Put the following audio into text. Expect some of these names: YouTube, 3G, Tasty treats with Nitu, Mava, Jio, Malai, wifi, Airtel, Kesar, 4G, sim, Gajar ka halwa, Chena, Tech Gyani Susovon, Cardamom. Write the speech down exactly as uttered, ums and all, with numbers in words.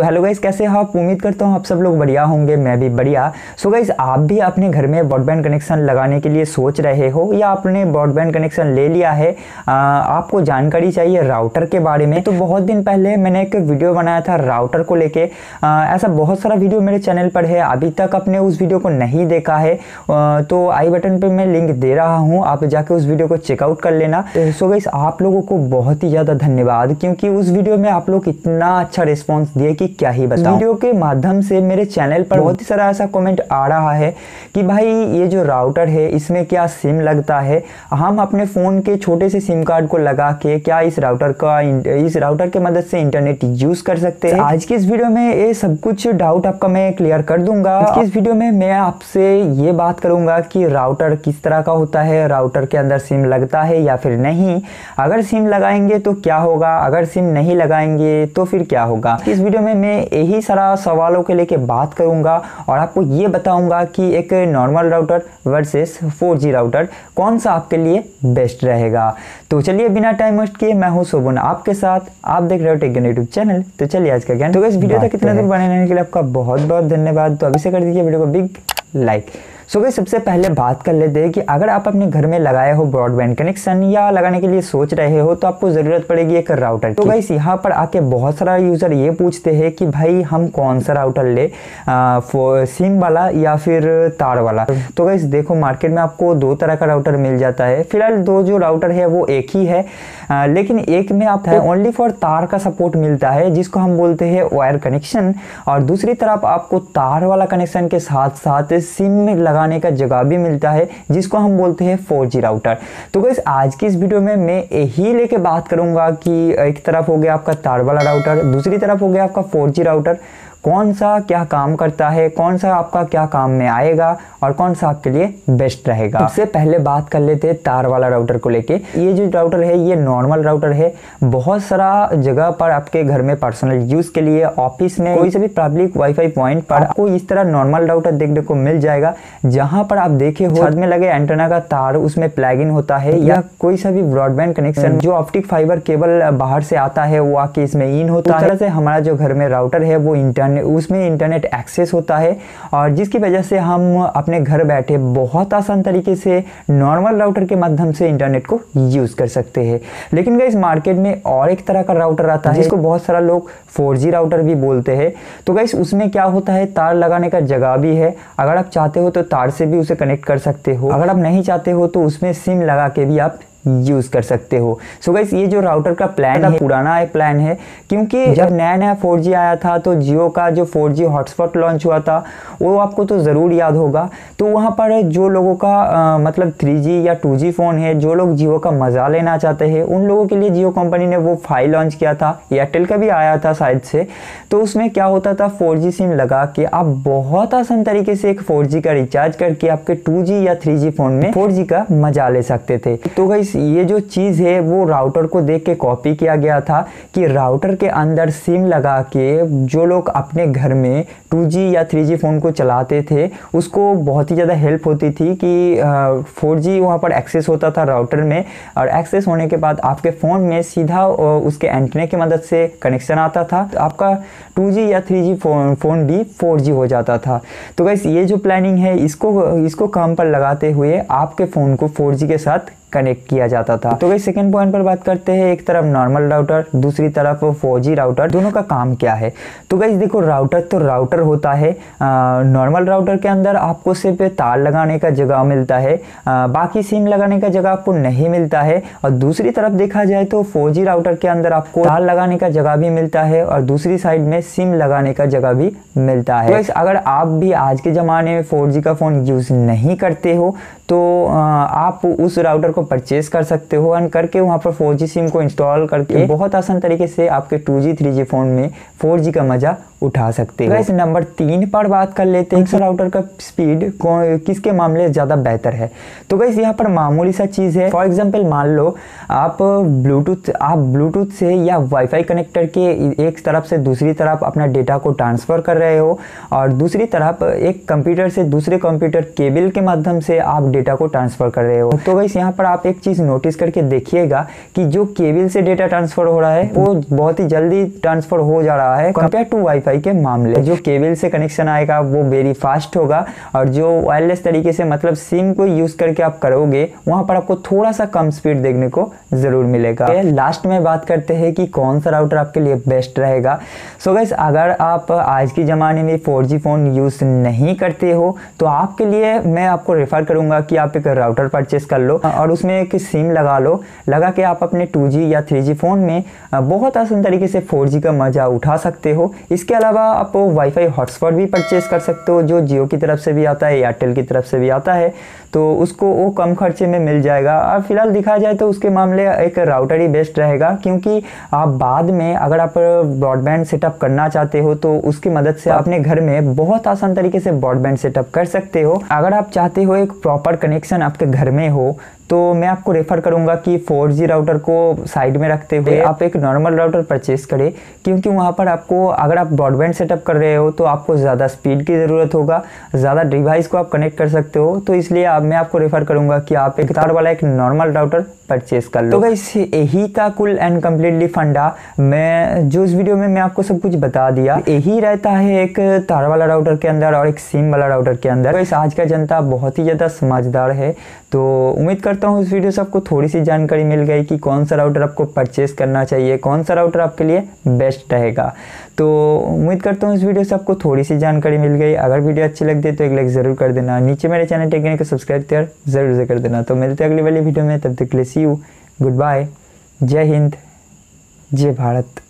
तो hello guys, कैसे हो आप? उम्मीद करता हूँ आप सब लोग बढ़िया होंगे, मैं भी बढ़िया। सो गाइस, आप भी अपने घर में ब्रॉडबैंड कनेक्शन लगाने के लिए सोच रहे हो या आपने ब्रॉडबैंड कनेक्शन ले लिया है, आ, आपको जानकारी चाहिए राउटर के बारे में। तो बहुत दिन पहले मैंने एक वीडियो बनाया था राउटर को लेके। ऐसा बहुत सारा वीडियो मेरे चैनल पर है, अभी तक आपने उस वीडियो को नहीं देखा है आ, तो आई बटन पर मैं लिंक दे रहा हूँ, आप जाके उस वीडियो को चेकआउट कर लेना। सो गाइस, आप लोगों को बहुत ही ज़्यादा धन्यवाद, क्योंकि उस वीडियो में आप लोग इतना अच्छा रिस्पॉन्स दिए कि क्या ही बताऊं। वीडियो के माध्यम से मेरे चैनल पर बहुत ही सारा ऐसा कमेंट आ रहा है कि भाई ये जो राउटर है इसमें क्या सिम लगता है, हम अपने फ़ोन के छोटे से सिम कार्ड को लगा के क्या इस राउटर का इस राउटर के मदद से इंटरनेट यूज़ कर सकते हैं। आज की इस वीडियो में ये सब कुछ डाउट आपका मैं क्लियर कर दूंगा। आज की इस वीडियो में मैं आपसे ये बात करूँगा कि राउटर किस तरह का होता है, राउटर के अंदर सिम लगता है या फिर नहीं, अगर सिम लगाएंगे तो क्या होगा, अगर सिम नहीं लगाएंगे तो फिर क्या होगा। इस वीडियो में मैं यही सारा सवालों के लेके बात करूंगा और आपको ये बताऊंगा कि एक normal router versus four G router कौन सा आपके लिए बेस्ट रहेगा। तो चलिए बिना टाइम वेस्ट किए, मैं हूं सुबोन आपके साथ, आप देख रहे हो टेक ज्ञानी यूट्यूब चैनल। तो चलिए आज का ज्ञान। तो इस वीडियो तक इतना दूर बने रहने के लिए आपका बहुत बहुत धन्यवाद। तो अभी से कर दीजिए वीडियो को बिग लाइक। सो गाइस, सबसे पहले बात कर लेते हैं कि अगर आप अपने घर में लगाए हो ब्रॉडबैंड कनेक्शन या लगाने के लिए सोच रहे हो तो आपको ज़रूरत पड़ेगी एक राउटर। तो गाइस, यहाँ पर आके बहुत सारा यूज़र ये पूछते हैं कि भाई हम कौन सा राउटर ले, सिम वाला या फिर तार वाला। तो गाइस देखो, मार्केट में आपको दो तरह का राउटर मिल जाता है। फिलहाल दो जो राउटर है वो एक ही है, आ, लेकिन एक में आप ओनली फॉर तार का सपोर्ट मिलता है, जिसको हम बोलते हैं वायर कनेक्शन, और दूसरी तरफ आपको तार वाला कनेक्शन के साथ साथ सिम में लगाने का जगह भी मिलता है, जिसको हम बोलते हैं फोर जी राउटर। तो गाइस, आज की इस वीडियो में मैं यही लेके बात करूंगा कि एक तरफ हो गया आपका तार वाला राउटर, दूसरी तरफ हो गया आपका फोर जी राउटर, कौन सा क्या काम करता है, कौन सा आपका क्या काम में आएगा और कौन सा आपके लिए बेस्ट रहेगा। सबसे पहले बात कर लेते हैं तार वाला राउटर को लेके। ये जो राउटर है ये नॉर्मल राउटर है, बहुत सारा जगह पर आपके घर में पर्सनल यूज़ के लिए, ऑफिस में, कोई से भी पब्लिक वाईफाई पॉइंट पर आपको इस तरह नॉर्मल राउटर देखने को मिल जाएगा, जहाँ पर आप देखे हो छत में लगे एंटेना का तार उसमें प्लग इन होता है, या कोई सा भी ब्रॉडबैंड कनेक्शन जो ऑप्टिक फाइबर केबल बाहर से आता है वो आके इसमें इन होता है। इस तरह से हमारा जो घर में राउटर है वो इंटरनेट उसमें इंटरनेट एक्सेस होता है, और जिसकी वजह से हम अपने घर बैठे बहुत आसान तरीके से नॉर्मल राउटर के माध्यम से इंटरनेट को यूज़ कर सकते हैं। लेकिन गाइस, मार्केट में और एक तरह का राउटर आता है जिसको बहुत सारा लोग फोर जी राउटर भी बोलते हैं। तो गाइस, उसमें क्या होता है, तार लगाने का जगह भी है, अगर आप चाहते हो तो तार से भी उसे कनेक्ट कर सकते हो, अगर आप नहीं चाहते हो तो उसमें सिम लगा के भी आप यूज़ कर सकते हो। सो गाइस, ये जो राउटर का प्लान है पुराना है प्लान है, क्योंकि जब नया नया फोर जी आया था तो जियो का जो फोर जी हॉटस्पॉट लॉन्च हुआ था वो आपको तो ज़रूर याद होगा। तो वहाँ पर जो लोगों का आ, मतलब थ्री जी या टू जी फ़ोन है, जो लोग जियो का मज़ा लेना चाहते हैं उन लोगों के लिए जियो कंपनी ने वो फाइव लॉन्च किया था, एयरटेल का भी आया था शायद से। तो उसमें क्या होता था, फोर जी सिम लगा के आप बहुत आसान तरीके से एक फोर जी का रिचार्ज करके आपके टू जी या थ्री जी फ़ोन में फोर जी का मज़ा ले सकते थे। तो गाइस, ये जो चीज़ है वो राउटर को देख के कॉपी किया गया था कि राउटर के अंदर सिम लगा के जो लोग अपने घर में टू जी या थ्री जी फ़ोन को चलाते थे उसको बहुत ही ज़्यादा हेल्प होती थी कि फोर जी वहाँ पर एक्सेस होता था राउटर में, और एक्सेस होने के बाद आपके फ़ोन में सीधा उसके एंटेना की मदद से कनेक्शन आता था, तो आपका टू जी या थ्री जी फ़ोन फ़ोन भी फोर जी हो जाता था। तो गाइस, ये जो प्लानिंग है इसको इसको काम पर लगाते हुए आपके फ़ोन को फोर जी के साथ कनेक्ट किया जाता था। तो गाइस, सेकंड पॉइंट पर बात करते हैं, एक तरफ नॉर्मल राउटर दूसरी तरफ फोर जी राउटर, दोनों का काम क्या है। तो गाइस देखो, राउटर तो राउटर होता है, नॉर्मल राउटर के अंदर आपको सिर्फ तार लगाने का जगह मिलता है, आ, बाकी सिम लगाने का जगह आपको नहीं मिलता है। और दूसरी तरफ देखा जाए तो फोर जी राउटर के अंदर आपको तार लगाने का जगह भी मिलता है और दूसरी साइड में सिम लगाने का जगह भी मिलता है। तो गाइस, अगर आप भी आज के ज़माने में फोर जी का फ़ोन यूज़ नहीं करते हो तो आप उस राउटर परचेज कर सकते हो, एंड करके वहाँ पर फोर जी सिम को इंस्टॉल करके बहुत आसान तरीके से आपके two G three G phone में फोर जी का मज़ा उठा सकते हो। गाइस, नंबर तीन पर बात कर लेते हैं, राउटर का स्पीड किसके मामले ज़्यादा बेहतर है। तो गाइस, यहाँ पर मामूली सा चीज़ है, फॉर एग्जांपल मान लो आप ब्लूटूथ आप ब्लूटूथ से या वाईफाई कनेक्टर के एक तरफ से दूसरी तरफ अपना डेटा को ट्रांसफ़र कर रहे हो, और दूसरी तरफ एक कंप्यूटर से दूसरे कंप्यूटर केबल के माध्यम से आप डेटा को ट्रांसफ़र कर रहे हो। तो गाइस, यहाँ पर आप एक चीज़ नोटिस करके देखिएगा कि जो केबल से डेटा ट्रांसफ़र हो रहा है वो बहुत ही जल्दी ट्रांसफ़र हो जा रहा है कंपेयर टू वाईफाई वाईफाई के मामले। जो केबल से कनेक्शन आएगा वो वेरी फास्ट होगा और जो वायरलेस तरीके से मतलब सिम को यूज करके आप करोगे वहां पर आपको थोड़ा सा कम स्पीड देखने को जरूर मिलेगा। लास्ट में बात करते हैं कि कौन सा राउटर आपके लिए बेस्ट रहेगा। सो गाइस, अगर आप आज के ज़माने में फोर जी फ़ोन यूज़ नहीं करते हो तो आपके लिए मैं आपको रेफ़र करूंगा कि आप एक राउटर परचेस कर लो और उसमें एक सिम लगा लो। लगा के आप अपने टू जी या थ्री जी फ़ोन में बहुत आसान तरीके से फोर जी का मज़ा उठा सकते हो। इसके अलावा आप वाईफाई हॉटस्पॉट भी परचेस कर सकते हो जो जियो की तरफ से भी आता है, एयरटेल की तरफ से भी आता है, तो उसको वो कम खर्चे में मिल जाएगा। और फिलहाल देखा जाए तो उसके मामले एक राउटर ही बेस्ट रहेगा, क्योंकि आप बाद में अगर आप ब्रॉडबैंड सेटअप करना चाहते हो तो उसकी मदद से अपने घर में बहुत आसान तरीके से ब्रॉडबैंड सेटअप कर सकते हो। अगर आप चाहते हो एक प्रॉपर कनेक्शन आपके घर में हो तो मैं आपको रेफ़र करूंगा कि फोर जी राउटर को साइड में रखते हुए आप एक नॉर्मल राउटर परचेस करें, क्योंकि वहां पर आपको अगर आप ब्रॉडबैंड सेटअप कर रहे हो तो आपको ज़्यादा स्पीड की ज़रूरत होगा, ज़्यादा डिवाइस को आप कनेक्ट कर सकते हो। तो इसलिए आप मैं आपको रेफ़र करूंगा कि आप एक तार वाला एक नॉर्मल राउटर परचेस कर लो। तो गाइस, यही था कुल एंड कम्प्लीटली फंडा। मैं जो इस वीडियो में मैं आपको सब कुछ बता दिया, यही रहता है एक तार वाला राउटर के अंदर और एक सिम वाला राउटर के अंदर। गाइस, आज का जनता बहुत ही ज़्यादा समझदार है, तो उम्मीद करता हूँ इस वीडियो से आपको थोड़ी सी जानकारी मिल गई कि कौन सा राउटर आपको परचेस करना चाहिए, कौन सा राउटर आपके लिए बेस्ट रहेगा। तो उम्मीद करता हूँ इस वीडियो से आपको थोड़ी सी जानकारी मिल गई। अगर वीडियो अच्छी लगती है तो एक लाइक ज़रूर कर देना, नीचे मेरे चैनल टेक ज्ञानी को सब्सक्राइब तैयार जरूर से कर देना। तो मिलते हैं अगली वाली वीडियो में, तब तक के लिए सी यू, गुड बाय, जय हिंद, जय भारत।